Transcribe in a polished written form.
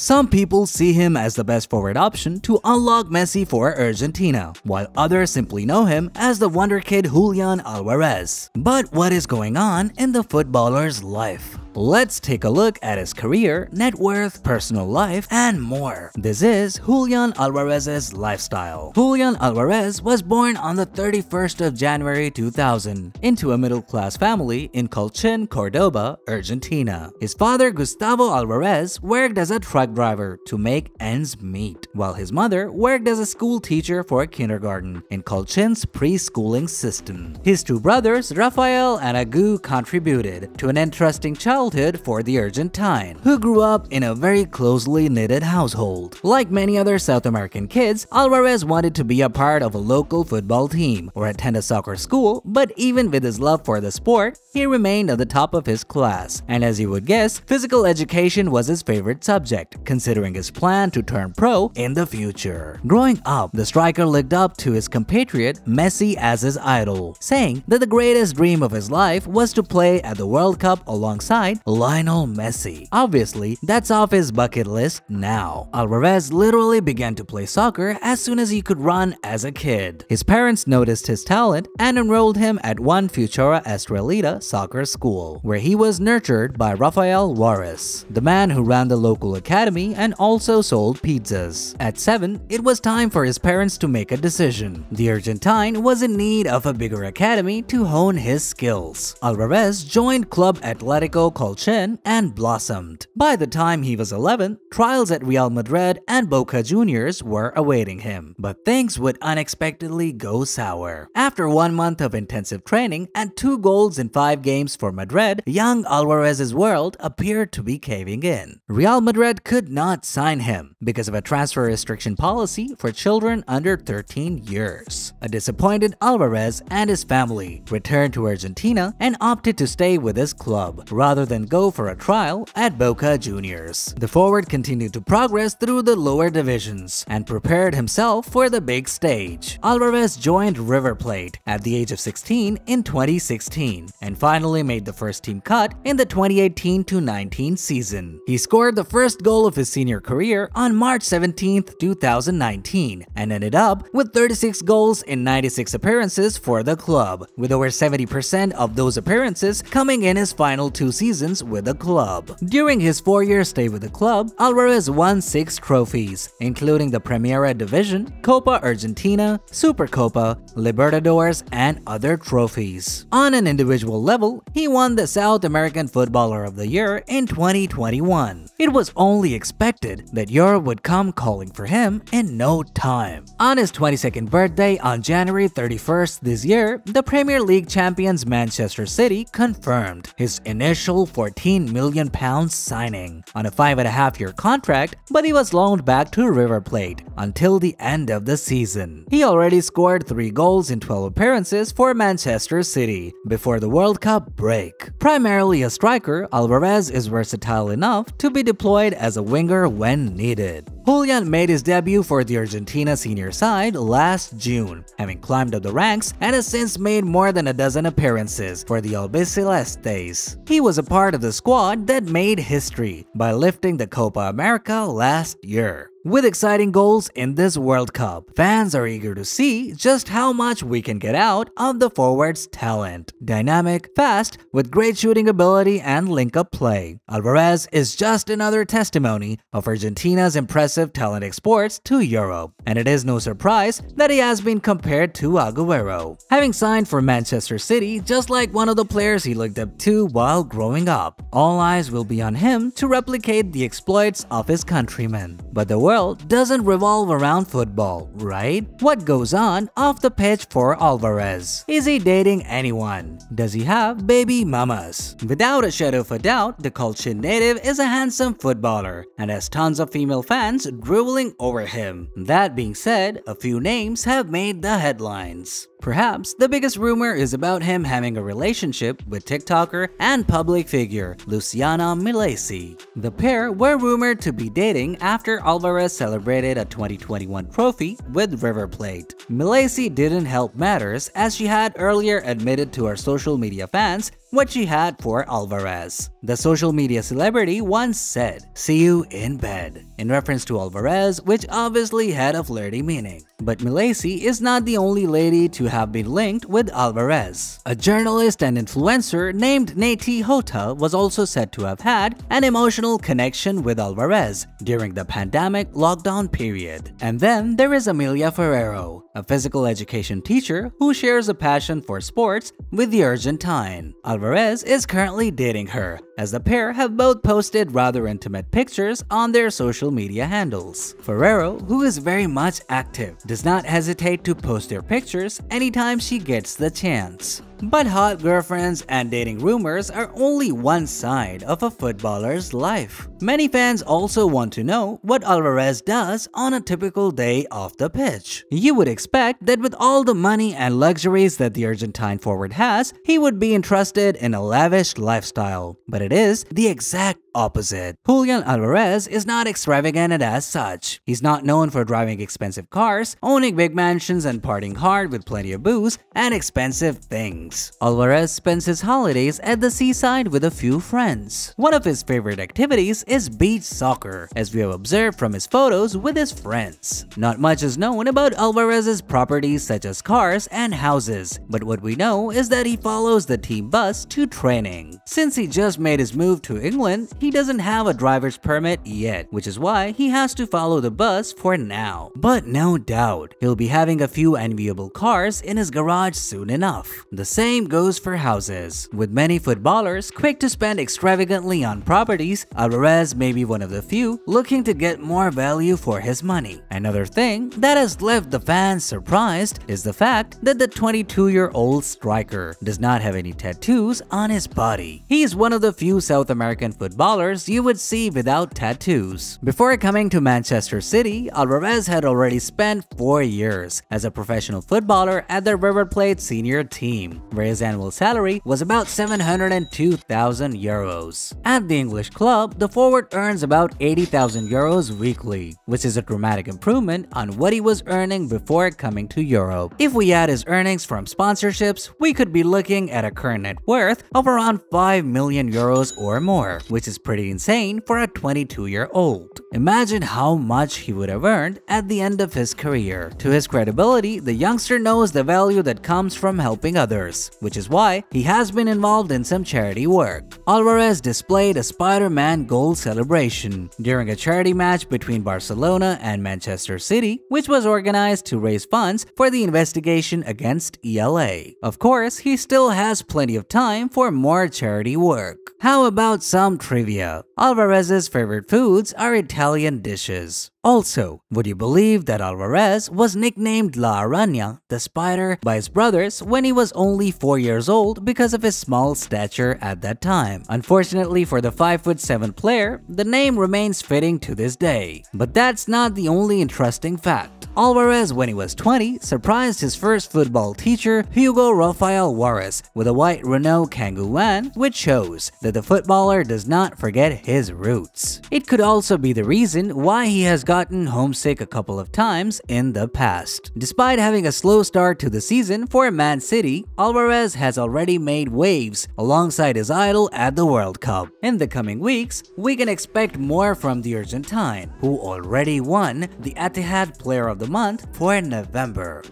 Some people see him as the best forward option to unlock Messi for Argentina, while others simply know him as the wonder kid Julian Alvarez. But what is going on in the footballer's life? Let's take a look at his career, net worth, personal life, and more. This is Julian Alvarez's lifestyle. Julian Alvarez was born on the 31st of January 2000 into a middle-class family in Calchín, Cordoba, Argentina. His father, Gustavo Alvarez, worked as a truck driver to make ends meet, while his mother worked as a school teacher for a kindergarten in Calchín's preschooling system. His two brothers, Rafael and Agu, contributed to an interesting childhood for the Argentine, who grew up in a very closely knitted household. Like many other South American kids, Alvarez wanted to be a part of a local football team or attend a soccer school, but even with his love for the sport, he remained at the top of his class, and as you would guess, physical education was his favorite subject, considering his plan to turn pro in the future. Growing up, the striker looked up to his compatriot Messi as his idol, saying that the greatest dream of his life was to play at the World Cup alongside Lionel Messi. Obviously, that's off his bucket list now. Alvarez literally began to play soccer as soon as he could run as a kid. His parents noticed his talent and enrolled him at one Futura Estrellita soccer school, where he was nurtured by Rafael Juarez, the man who ran the local academy and also sold pizzas. At 7, it was time for his parents to make a decision. The Argentine was in need of a bigger academy to hone his skills. Alvarez joined Club Atletico Calchín and blossomed. By the time he was 11, trials at Real Madrid and Boca Juniors were awaiting him, but things would unexpectedly go sour. After 1 month of intensive training and 2 goals in 5 games for Madrid, young Alvarez's world appeared to be caving in. Real Madrid could not sign him because of a transfer restriction policy for children under 13 years. A disappointed Alvarez and his family returned to Argentina and opted to stay with his club, rather than go for a trial at Boca Juniors. The forward continued to progress through the lower divisions and prepared himself for the big stage. Alvarez joined River Plate at the age of 16 in 2016 and finally made the first team cut in the 2018-19 season. He scored the first goal of his senior career on March 17, 2019 and ended up with 36 goals in 96 appearances for the club, with over 70% of those appearances coming in his final 2 seasons with the club. During his 4-year stay with the club, Alvarez won 6 trophies, including the Primera Division, Copa Argentina, Supercopa, Libertadores, and other trophies. On an individual level, he won the South American Footballer of the Year in 2021. It was only expected that Europe would come calling for him in no time. On his 22nd birthday on January 31st this year, the Premier League champions Manchester City confirmed his initial £14 million signing on a 5.5-year contract, but he was loaned back to River Plate until the end of the season. He already scored 3 goals in 12 appearances for Manchester City before the World Cup break. Primarily a striker, Alvarez is versatile enough to be deployed as a winger when needed. Julian made his debut for the Argentina senior side last June, having climbed up the ranks and has since made more than a dozen appearances for the Albicelestes. He was a part of the squad that made history by lifting the Copa America last year. With exciting goals in this World Cup, fans are eager to see just how much we can get out of the forward's talent. Dynamic, fast, with great shooting ability and link-up play, Alvarez is just another testimony of Argentina's impressive talent exports to Europe, and it is no surprise that he has been compared to Agüero, having signed for Manchester City just like one of the players he looked up to while growing up. All eyes will be on him to replicate the exploits of his countrymen. But the world doesn't revolve around football, right? What goes on off the pitch for Alvarez? Is he dating anyone? Does he have baby mamas? Without a shadow of a doubt, the Calchín native is a handsome footballer and has tons of female fans drooling over him. That being said, a few names have made the headlines. Perhaps the biggest rumor is about him having a relationship with TikToker and public figure Luciana Milesi. The pair were rumored to be dating after Alvarez celebrated a 2021 trophy with River Plate. Milesi didn't help matters, as she had earlier admitted to her social media fans what she had for Alvarez. The social media celebrity once said, "See you in bed," in reference to Alvarez, which obviously had a flirty meaning. But Milesi is not the only lady to have been linked with Alvarez. A journalist and influencer named Naty Hota was also said to have had an emotional connection with Alvarez during the pandemic lockdown period. And then there is Amelia Ferrero, a physical education teacher who shares a passion for sports with the Argentine. Alvarez is currently dating her, as the pair have both posted rather intimate pictures on their social media handles. Ferrero, who is very much active, does not hesitate to post their pictures anytime she gets the chance. But hot girlfriends and dating rumors are only one side of a footballer's life. Many fans also want to know what Alvarez does on a typical day off the pitch. You would expect that with all the money and luxuries that the Argentine forward has, he would be entrusted in a lavish lifestyle. But it is the exact opposite. Julian Alvarez is not extravagant as such. He's not known for driving expensive cars, owning big mansions, and partying hard with plenty of booze and expensive things. Alvarez spends his holidays at the seaside with a few friends. One of his favorite activities is beach soccer, as we have observed from his photos with his friends. Not much is known about Alvarez's properties such as cars and houses, but what we know is that he follows the team bus to training. Since he just made his move to England, he doesn't have a driver's permit yet, which is why he has to follow the bus for now. But no doubt, he'll be having a few enviable cars in his garage soon enough. The same goes for houses. With many footballers quick to spend extravagantly on properties, Alvarez may be one of the few looking to get more value for his money. Another thing that has left the fans surprised is the fact that the 22-year-old striker does not have any tattoos on his body. He is one of the few South American footballers you would see without tattoos. Before coming to Manchester City, Alvarez had already spent 4 years as a professional footballer at the River Plate senior team, where his annual salary was about 702,000 euros. At the English club, the forward earns about 80,000 euros weekly, which is a dramatic improvement on what he was earning before coming to Europe. If we add his earnings from sponsorships, we could be looking at a current net worth of around 5 million euros or more, which is pretty insane for a 22-year-old. Imagine how much he would have earned at the end of his career. To his credibility, the youngster knows the value that comes from helping others, which is why he has been involved in some charity work. Alvarez displayed a Spider-Man goal celebration during a charity match between Barcelona and Manchester City, which was organized to raise funds for the investigation against ELA. Of course, he still has plenty of time for more charity work. How about some trivia? Alvarez's favorite foods are Italian dishes. Also, would you believe that Alvarez was nicknamed La Araña, the spider, by his brothers when he was only 4 years old because of his small stature at that time? Unfortunately for the 5'7" player, the name remains fitting to this day. But that's not the only interesting fact. Alvarez, when he was 20, surprised his first football teacher, Hugo Rafael Juarez, with a white Renault Kangoo van, which shows that the footballer does not forget his roots. It could also be the reason why he has gotten homesick a couple of times in the past. Despite having a slow start to the season for Man City, Alvarez has already made waves alongside his idol at the World Cup. In the coming weeks, we can expect more from the Argentine, who already won the Etihad Player of the Month for November.